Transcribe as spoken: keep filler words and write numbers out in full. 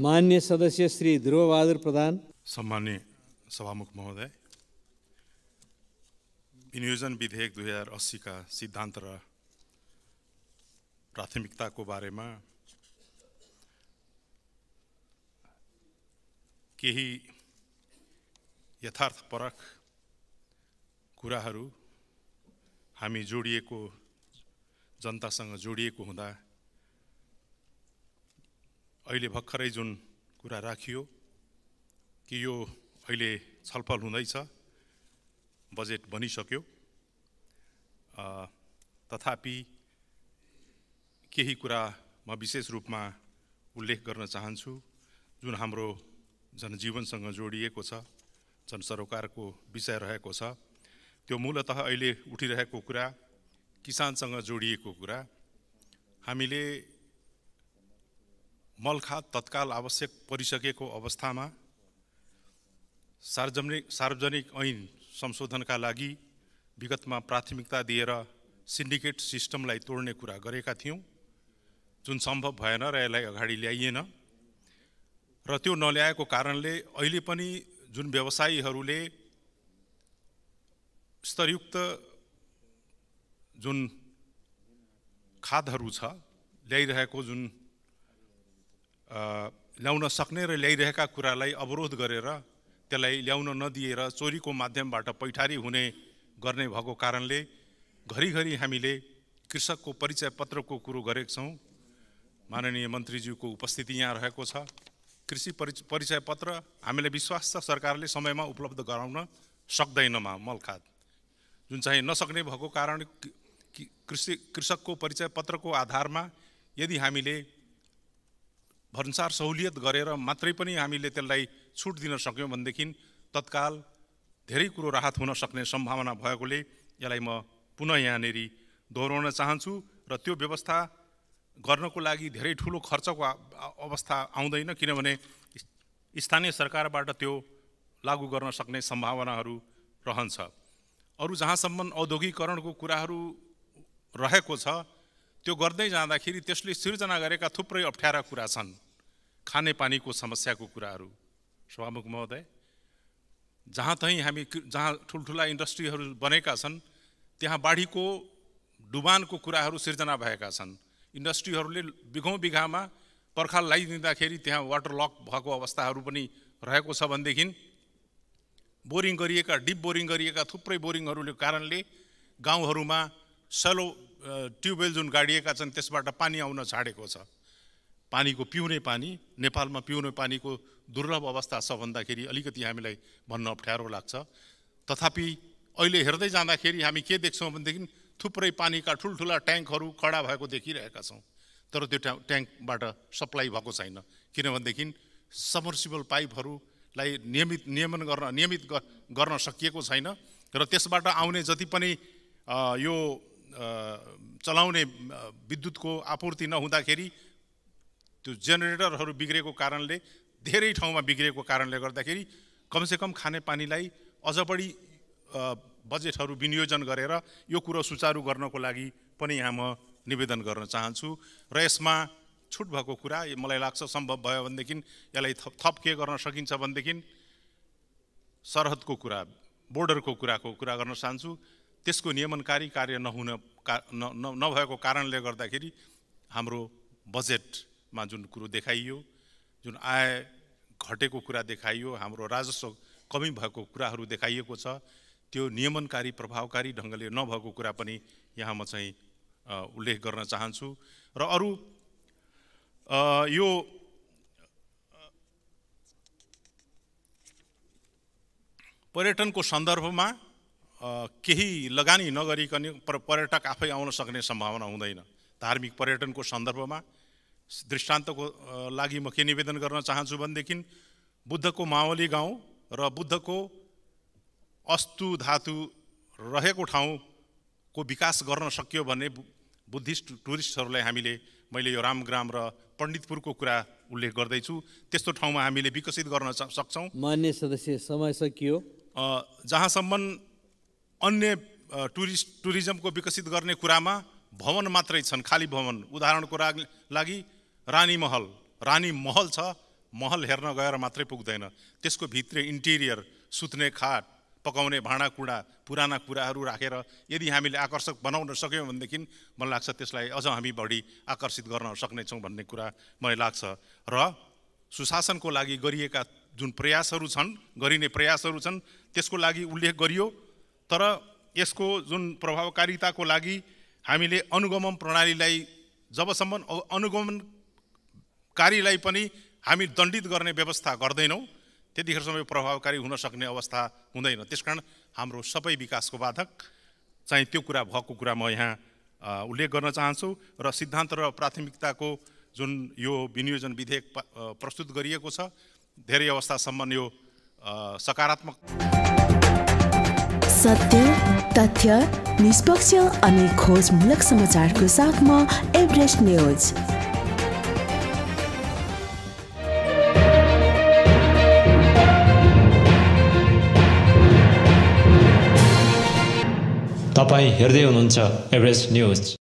मान्य सदस्य श्री ध्रुव बहादुर प्रधान, सम्मान्य सभामुख महोदय, विनियोजन विधेयक दुई हजार अस्सी का सिद्धांत र प्राथमिकता को बारे में केही यथार्थपरक कुराहरू हामी जोडिएको जनतासँग जोडिएको हुँदा अहिले भर्खरै जुन कुरा राखियो कि यो अहिले छलफल हुँदैछ, बजेट बनिसक्यो, तथापि केही कुरा म विशेष रूपमा उल्लेख गर्न चाहन्छु जुन हाम्रो जनजीवनसँग जोडिएको छ, जनसरोकारको विषय रहेको छ। त्यो मूलतः अहिले उठिरहेको कुरा किसानसँग जोडिएको कुरा। हामीले मल खाद तत्काल आवश्यक परिसकेको अवस्थामा सार्वजनिक सार्वजनिक ऐन संशोधनका लागि विगतमा प्राथमिकता दिएर सिन्डिकेट सिस्टमलाई तोड्ने कुरा गरेका थियौँ, जुन सम्भव भएन र यसलाई अगाडि ल्याइएन। र त्यो नल्याएको कारणले अहिले पनि जुन व्यवसायीहरूले स्तरयुक्त जुन खादहरू छ ल्याइरहेको, जुन ल्याउन सक्ने र ल्याइरहेका कुरालाई अवरोध गरेर त्यसलाई ल्याउन नदिएर चोरीको माध्यमबाट पैठारी हुने गर्ने भएको कारणले घरिघरि हामीले कृषकको परिचय पत्रको कुरो गरेका छौँ। माननीय मन्त्रीज्यूको उपस्थिति यहाँ रहेको छ। कृषि परिचय परिचय पत्र हामीले विश्वास छ सरकारले समयमा उपलब्ध गराउन सक्दैनमा, मल खाद जुन चाहिँ नसक्ने भएको कारण कृषि कृषकको परिचय पत्रको आधारमा यदि हामीले भरन्सार सहुलियत गरेर मात्रै पनि हामीले त्यसलाई छुट दिन सक्यौँ भनेदेखि तत्काल धेरै कुरो राहत हुन सक्ने सम्भावना भएकोले यसलाई म पुनः यहाँनिर दोहोऱ्याउन चाहन्छु। र त्यो व्यवस्था गर्नको लागि धेरै ठुलो खर्चको अवस्था आउँदैन, किनभने स्थानीय सरकारबाट त्यो लागू गर्न सक्ने सम्भावनाहरू रहन्छ। अरू जहाँसम्म औद्योगिकरणको कुराहरू रहेको छ, त्यो गर्दै जाँदाखेरि त्यसले सिर्जना गरेका थुप्रै अप्ठ्यारा कुरा छन्। खानेपानीको समस्याको कुराहरू, सभामुख महोदय, जहाँ तहीँ हामी जहाँ ठुल्ठुला इन्डस्ट्रीहरू बनेका छन् त्यहाँ बाढीको डुबानको कुराहरू सिर्जना भएका छन्। इन्डस्ट्रीहरूले बिघौँ बिघामा पर्खाल लगाइदिँदाखेरि त्यहाँ वाटर लक भएको अवस्थाहरू पनि रहेको छ भनेदेखि बोरिङ गरिएका, डिप बोरिङ गरिएका थुप्रै बोरिङहरूको कारणले गाउँहरूमा सेलो ट्युबवेल जुन गाडिएका छन् त्यसबाट पानी आउन छाडेको छ। पानीको पिउने पानी, नेपालमा पिउने पानीको दुर्लभ अवस्था छ भन्दाखेरि अलिकति हामीलाई भन्न अप्ठ्यारो लाग्छ। तथापि अहिले हेर्दै जाँदाखेरि हामी के देख्छौँ भनेदेखि थुप्रै पानीका ठुल्ठुला ट्याङ्कहरू खडा भएको देखिरहेका छौँ, तर त्यो ट्या ट्याङ्कबाट सप्लाई भएको छैन, किनभनेदेखि सबमर्सिबल पाइपहरूलाई नियमित नियमन गर्न नियमित गर्न सकिएको छैन। र त्यसबाट आउने जति पनि यो चलाउने विद्युतको आपूर्ति नहुँदाखेरि त्यो जेनेरेटरहरू बिग्रेको कारणले, धेरै ठाउँमा बिग्रेको कारणले गर्दाखेरि कमसेकम खानेपानीलाई अझ बढी बजेटहरू विनियोजन गरेर यो कुरो सुचारू गर्नको लागि पनि यहाँ म निवेदन गर्न चाहन्छु। र यसमा छुट भएको कुरा मलाई लाग्छ सम्भव भयो भनेदेखि यसलाई थप थप के गर्न सकिन्छ भनेदेखि सरहदको कुरा, बोर्डरको कुराको कुरा गर्न चाहन्छु। त्यसको नियमनकारी कार्य नहुन का नभएको कारणले गर्दाखेरि हाम्रो बजेटमा जुन कुरो देखाइयो, जुन आय घटेको कुरा देखाइयो, हाम्रो राजस्व कमी भएको कुराहरू देखाइएको छ, त्यो नियमनकारी प्रभावकारी ढङ्गले नभएको कुरा पनि यहाँ म चाहिँ उल्लेख गर्न चाहन्छु। र अरू यो पर्यटनको सन्दर्भमा केही लगानी नगरिकन पर्यटक आफै आउन सक्ने सम्भावना हुँदैन। धार्मिक पर्यटनको सन्दर्भमा दृष्टान्तको लागि म के निवेदन गर्न चाहन्छु भनेदेखि बुद्धको मावली गाउँ र बुद्धको अस्तु धातु रहेको ठाउँको विकास गर्न सकियो भने बुद्धिस्ट टुरिस्टहरूलाई हामीले, मैले यो रामग्राम र पण्डितपुरको कुरा उल्लेख गर्दैछु, त्यस्तो ठाउँमा हामीले विकसित गर्न सक्छौँ। मान्य सदस्य, समय सकियो। जहाँसम्म अन्य टुरिस्ट टुरिज्मको विकसित गर्ने कुरामा भवन मात्रै छन्, खाली भवन। उदाहरणको लागि रानी महल, रानी महल छ महल हेर्न गएर मात्रै पुग्दैन, त्यसको भित्रै इन्टेरियर, सुत्ने खाट, पकाउने भाँडाकुँडा, पुराना कुराहरू राखेर यदि हामीले आकर्षक बनाउन सक्यौं भनेदेखि मलाई लाग्छ त्यसलाई अझ हामी बढी आकर्षित गर्न सक्नेछौं भन्ने कुरा मलाई लाग्छ। र सुशासनको लागि गरिएका जुन प्रयासहरू छन्, गरिने प्रयासहरू छन्, त्यसको लागि उल्लेख गरियो, तर यसको जुन प्रभावकारिताको लागि हामीले अनुगमन प्रणालीलाई जबसम्म अनुगमनकारीलाई पनि हामी दण्डित गर्ने व्यवस्था गर्दैनौं त्यतिखेरसम्म प्रभावकारी हुन सक्ने अवस्था हुँदैन। त्यसकारण हाम्रो सबै विकासको बाधक चाहिँ त्यो कुरा भएको कुरा म यहाँ उल्लेख गर्न चाहन्छु। र सिद्धान्त र प्राथमिकताको जुन यो विनियोजन विधेयक प्रस्तुत गरिएको छ, धेरै अवस्थासम्म यो सकारात्मक, सत्य, तथ्य, निष्पक्ष अनि खोजमूलक समाचारको साथमा एभरेस्ट न्यूज। तपाईँ हेर्दै हुनुहुन्छ एभरेस्ट न्यूज।